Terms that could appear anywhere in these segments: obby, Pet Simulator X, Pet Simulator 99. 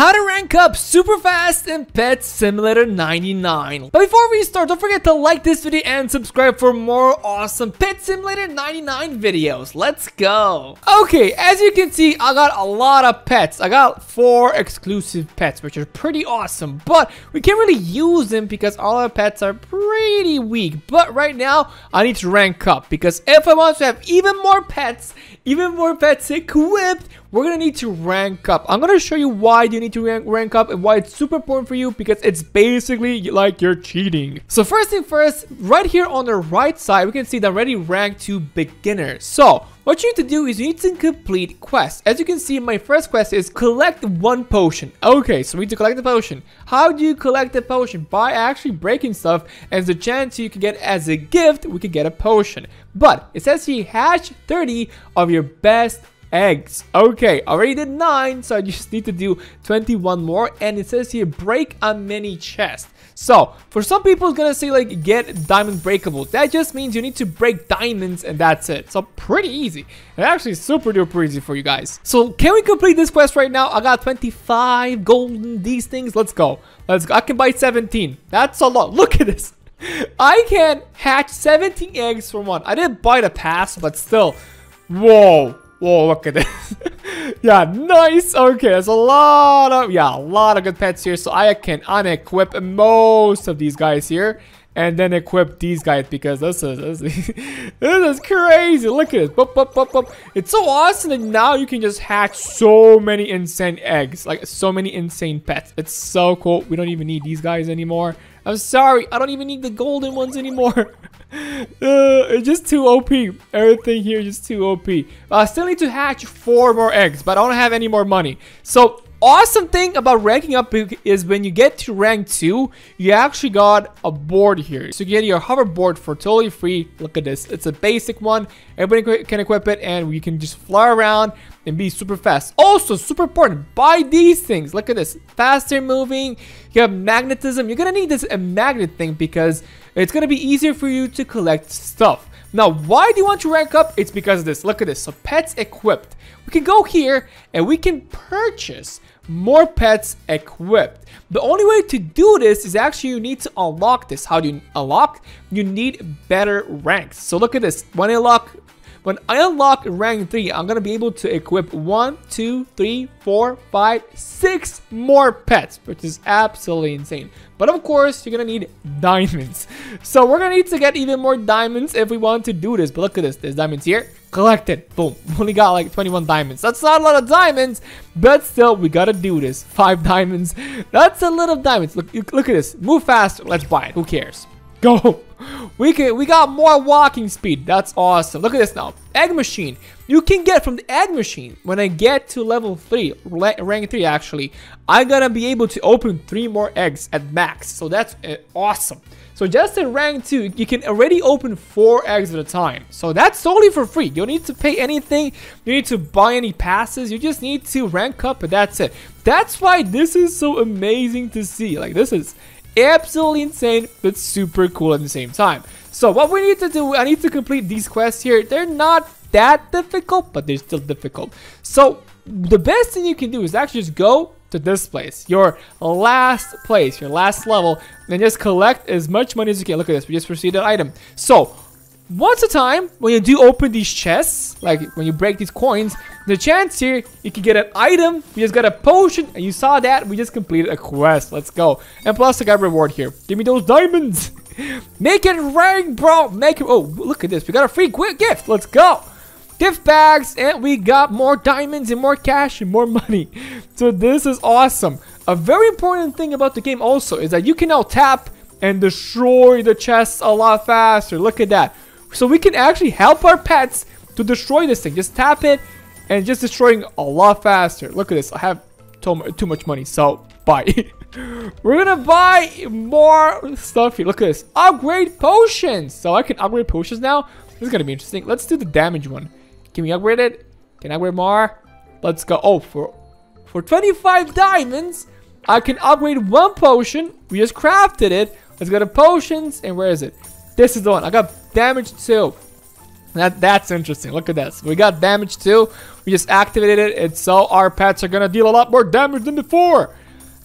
how to rank up super fast in Pet Simulator 99. But before we start, don't forget to like this video and subscribe for more awesome Pet Simulator 99 videos. Let's go. Okay, as you can see, I got a lot of pets. I got 4 exclusive pets, which are pretty awesome, but we can't really use them because all our pets are pretty weak. But right now, I need to rank up because if I want to have even more pets equipped, we're gonna need to rank up. I'm gonna show you why you need to rank up and why it's super important for you, because it's basically like you're cheating. So first thing first, right here on the right side, we can see that I'm already ranked to beginner. So what you need to do is you need to complete quests. As you can see, my first quest is collect 1 potion. Okay, so we need to collect the potion. How do you collect the potion? By actually breaking stuff, and there's a chance you can get as a gift, we could get a potion. But it says here, hatch 30 of your best eggs. Okay, already did 9, so I just need to do 21 more, and it says here, break a mini chest. So for some people it's gonna say like get diamond breakable. That just means you need to break diamonds and that's it. So pretty easy, and actually super duper easy for you guys. So can we complete this quest right now? I got 25 golden these things. Let's go, let's go. I can buy 17. That's a lot. Look at this. I can hatch 17 eggs for 1. I didn't buy the pass, but still. Whoa. Whoa, look at this. Yeah, nice. Okay, there's a lot of good pets here. So I can unequip most of these guys here and then equip these guys, because this is crazy. Look at this. Bop, bop, bop, bop. It's so awesome that now you can just hatch so many insane eggs, like so many insane pets. It's so cool. We don't even need these guys anymore. I'm sorry, I don't even need the golden ones anymore. It's just too OP. Everything here is just too OP. I still need to hatch 4 more eggs, but I don't have any more money. So awesome thing about ranking up is when you get to rank 2, you actually got a board here. So you get your hoverboard for totally free. Look at this. It's a basic one. Everybody can equip it and we can just fly around and be super fast. Also, super important, buy these things. Look at this. Faster moving. You have magnetism. You're going to need this magnet thing because it's going to be easier for you to collect stuff. Now, why do you want to rank up? It's because of this. Look at this. So, pets equipped. We can go here and we can purchase more pets equipped. The only way to do this is actually you need to unlock this. How do you unlock? You need better ranks. So, look at this. When I unlock rank 3, I'm going to be able to equip 1, 2, 3, 4, 5, 6 more pets, which is absolutely insane. But of course, you're going to need diamonds. So we're going to need to get even more diamonds if we want to do this. But look at this. There's diamonds here. Collected. Boom. Only got like 21 diamonds. That's not a lot of diamonds, but still, we got to do this. 5 diamonds. That's a little diamonds. Look at this. Move faster. Let's buy it. Who cares? Go. We got more walking speed. That's awesome. Look at this now. Egg machine. You can get from the egg machine. When I get to level 3, rank 3 actually, I'm gonna be able to open 3 more eggs at max. So that's awesome. So just in rank 2, you can already open 4 eggs at a time. So that's totally for free. You don't need to pay anything. You need to buy any passes. You just need to rank up and that's it. That's why this is so amazing to see. Like this is absolutely insane, but super cool at the same time. So what we need to do, I need to complete these quests here. They're not that difficult, but they're still difficult. So the best thing you can do is actually just go to this place, your last place, your last level, and just collect as much money as you can. Look at this, we just received an item. So once a time, when you do open these chests, like when you break these coins, the chance here, you can get an item. We just got a potion, and you saw that. We just completed a quest. Let's go. And plus, I got a reward here. Give me those diamonds. Make it rain, bro. Make it. Oh, look at this. We got a free gift. Let's go. Gift bags, and we got more diamonds and more cash and more money. So this is awesome. A very important thing about the game also is that you can now tap and destroy the chests a lot faster. Look at that. So we can actually help our pets to destroy this thing. Just tap it and just destroying a lot faster. Look at this. I have too much money, so buy. We're gonna buy more stuff here. Look at this. Upgrade potions. So I can upgrade potions now. This is gonna be interesting. Let's do the damage one. Can we upgrade it? Can I upgrade more? Let's go. Oh, for 25 diamonds, I can upgrade 1 potion. We just crafted it. Let's go to potions. And where is it? This is the one. I got damage 2. That's interesting. Look at this. We got damage too. We just activated it, and so our pets are gonna deal a lot more damage than before.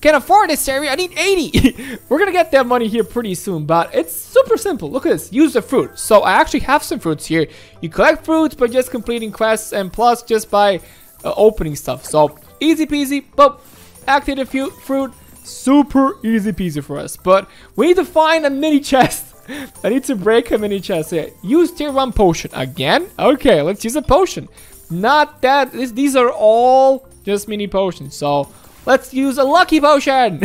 Can't afford this area. I need 80. We're gonna get that money here pretty soon, but it's super simple. Look at this. Use the fruit. So I actually have some fruits here. You collect fruits by just completing quests, and plus just by opening stuff. So easy peasy. But activate a few fruit. Super easy peasy for us. But we need to find a mini chest. I need to break a mini chest. Yeah. Use tier 1 potion again. Okay, let's use a potion. Not that these are all just mini potions. So let's use a lucky potion.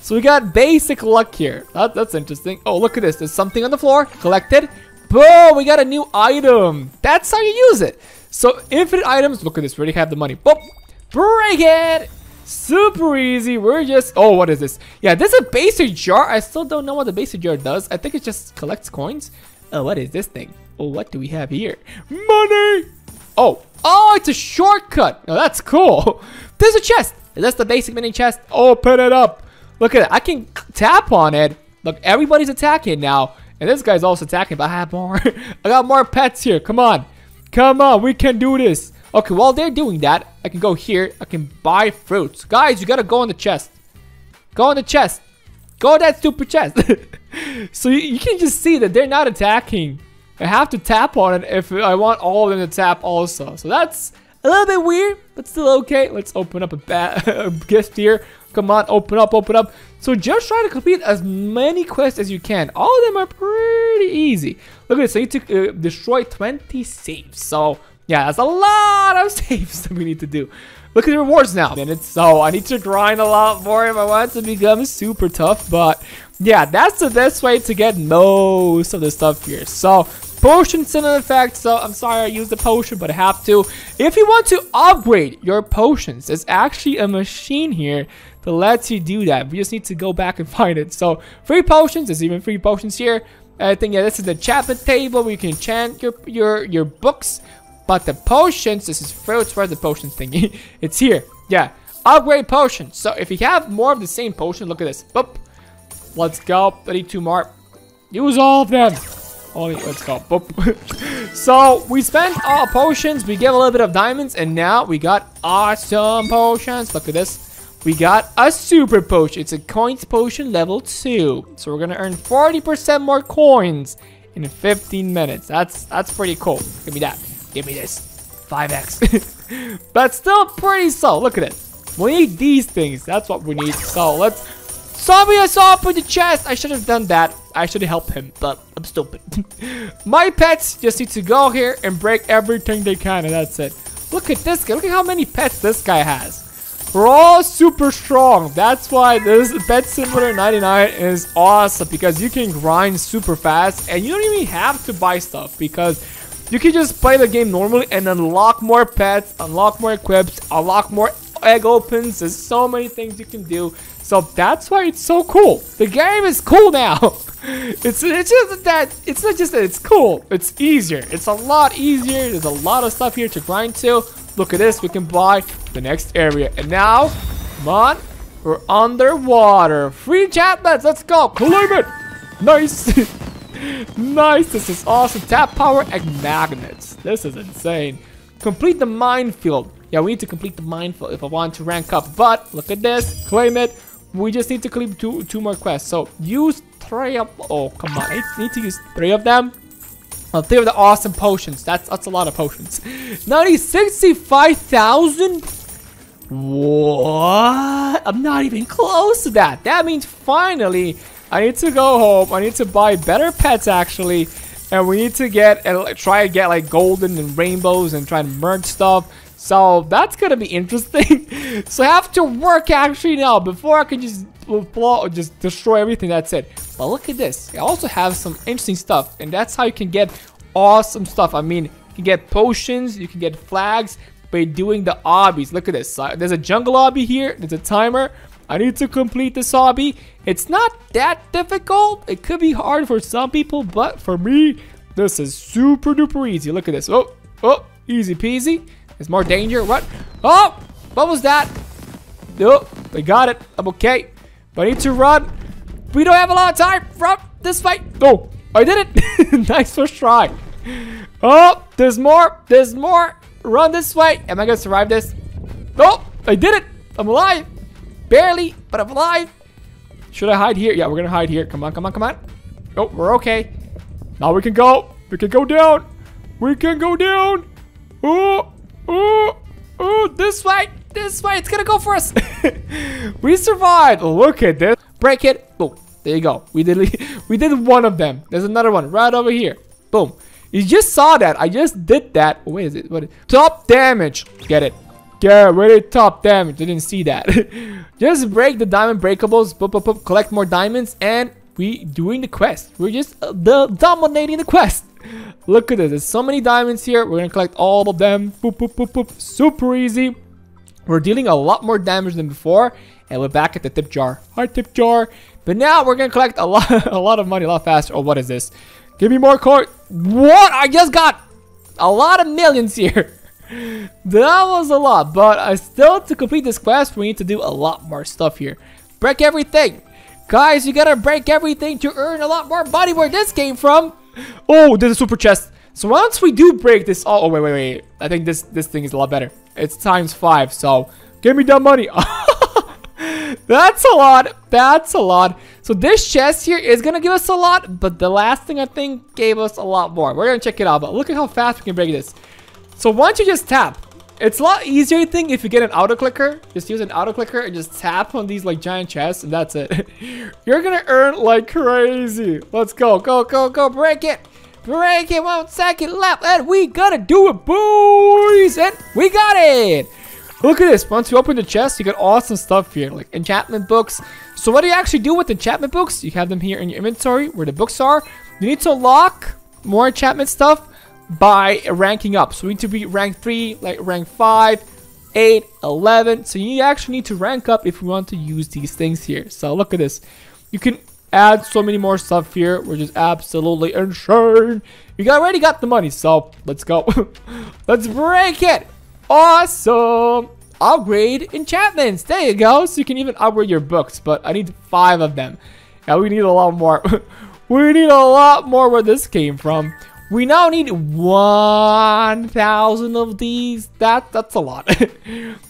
So we got basic luck here. That's interesting. Oh, look at this. There's something on the floor. Collect it. Boom! We got a new item. That's how you use it. So infinite items. Look at this. We already have the money. Boom! Break it. Super easy. We're just... Oh, what is this? Yeah, this is a basic jar. I still don't know what the basic jar does. I think it just collects coins. Oh, what is this thing? Oh, what do we have here? Money! Oh, it's a shortcut. Oh, that's cool. There's a chest. That's the basic mini chest. Open it up. Look at it. I can tap on it. Look, everybody's attacking now. And this guy's also attacking, but I have more. I got more pets here. Come on. Come on. We can do this. Okay, while they're doing that, I can go here. I can buy fruits. Guys, you gotta go on the chest. Go on the chest. Go on that stupid chest. So you can just see that they're not attacking. I have to tap on it if I want all of them to tap also. So that's a little bit weird, but still okay. Let's open up a gift here. Come on, open up, open up. So just try to complete as many quests as you can. All of them are pretty easy. Look at this. I need to destroy 20 safes. So... yeah, that's a lot of saves that we need to do. Look at the rewards now. And it's so I need to grind a lot more if I want to become super tough. But yeah, that's the best way to get most of the stuff here. So potions in effect. So I'm sorry I used the potion, but I have to. If you want to upgrade your potions, there's actually a machine here that lets you do that. We just need to go back and find it. So free potions. There's even free potions here. I think yeah, this is the enchantment table where you can enchant your books. But the potions, this is fruits, where's the potions thingy? It's here. Yeah. Upgrade potions. So if you have more of the same potion, look at this. Boop. Let's go. I need 2 more. Use all of them. Oh, let's go. Boop. So we spent all potions. We get a little bit of diamonds. And now we got awesome potions. Look at this. We got a super potion. It's a coins potion level 2. So we're going to earn 40% more coins in 15 minutes. That's pretty cool. Give me that. Give me this 5x. But still pretty slow. Look at it. We need these things. That's what we need. So let's... Somebody I saw up in the chest. I should have done that. I should have helped him, but I'm stupid. My pets just need to go here and break everything they can, and that's it. Look at this guy. Look at how many pets this guy has. We're all super strong. That's why this Pet Simulator 99 is awesome, because you can grind super fast and you don't even have to buy stuff, because you can just play the game normally and unlock more pets, unlock more equips, unlock more egg opens. There's so many things you can do. So that's why it's so cool. The game is cool now. It's just that it's not just that it's cool. It's easier. It's a lot easier. There's a lot of stuff here to grind to. Look at this. We can buy the next area. And now, come on, we're underwater. Free chatlets. Let's go. Claim it. Nice. Nice, this is awesome. Tap power and magnets. This is insane. Complete the minefield. Yeah, we need to complete the minefield if I want to rank up. But look at this. Claim it. We just need to complete two more quests. So use 3 of... oh, come on. I need to use 3 of them. 3 of the awesome potions. That's a lot of potions. Now I need 65,000. What? I'm not even close to that. That means finally... I need to go home. I need to buy better pets, actually. And we need to get and try to get like golden and rainbows and try and merge stuff. So that's going to be interesting. So I have to work actually now before I can just destroy everything. That's it. But look at this. I also have some interesting stuff. And that's how you can get awesome stuff. I mean, you can get potions. You can get flags by doing the obbies. Look at this. There's a jungle obby here. There's a timer. I need to complete this hobby. It's not that difficult. It could be hard for some people, but for me, this is super duper easy. Look at this. Oh, easy peasy. There's more danger. What? Oh, what was that? Oh, they got it. I'm okay. But I need to run. We don't have a lot of time from this fight. Oh, I did it. Nice first try. Oh, there's more. There's more. Run this way. Am I gonna survive this? Oh, I did it. I'm alive. Barely, but I'm alive. Should I hide here? Yeah, we're gonna hide here. Come on, come on, come on. Oh, we're okay. Now we can go. We can go down. We can go down. Oh, oh, oh, this way. This way. It's gonna go for us. We survived. Look at this. Break it. Boom. There you go. We did one of them. There's another one right over here. Boom. You just saw that. I just did that. Wait, is it? What is it? Top damage. Get it. Get rid of top damage. I didn't see that. Just break the diamond breakables. Boop, boop, boop. Collect more diamonds. And we doing the quest. We're just dominating the quest. Look at this. There's so many diamonds here. We're going to collect all of them. Boop, boop, boop, boop. Super easy. We're dealing a lot more damage than before. And we're back at the tip jar. Hi, tip jar. But now we're going to collect a lot of money a lot faster. Oh, what is this? Give me more coin. What? I just got a lot of millions here. That was a lot, but I still, to complete this quest, we need to do a lot more stuff here. Break everything. Guys, you gotta break everything to earn a lot more money. Where this came from. Oh, there's a super chest. So once we do break this, oh wait, wait, wait. I think this thing is a lot better. It's ×5, so give me that money. That's a lot. That's a lot. So this chest here is gonna give us a lot, but the last thing I think gave us a lot more. We're gonna check it out, but look at how fast we can break this. So once you just tap, it's a lot easier thing if you get an auto clicker. Just use an auto clicker and just tap on these like giant chests, and that's it. You're gonna earn like crazy. Let's go, go, go, go! Break it, break it! 1 second left, and we gotta do it, boys! And we got it. Look at this. Once you open the chest, you get awesome stuff here, like enchantment books. So what do you actually do with enchantment books? You have them here in your inventory where the books are. You need to unlock more enchantment stuff by ranking up. So we need to be rank 3, like rank 5, 8, 11. So you actually need to rank up if you want to use these things here. So look at this. You can add so many more stuff here, which is absolutely insane. You already got the money, so let's go. Let's break it. Awesome. Upgrade enchantments. There you go. So you can even upgrade your books, but I need 5 of them. Yeah, we need a lot more. We need a lot more where this came from. We now need 1,000 of these. That's a lot.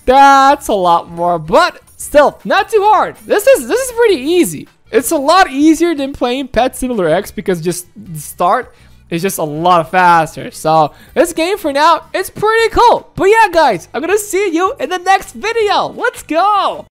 That's a lot more, but still not too hard. This is pretty easy. It's a lot easier than playing Pet Simulator X because just the start. It's just a lot faster. So this game for now, it's pretty cool. But yeah, guys, I'm gonna see you in the next video. Let's go.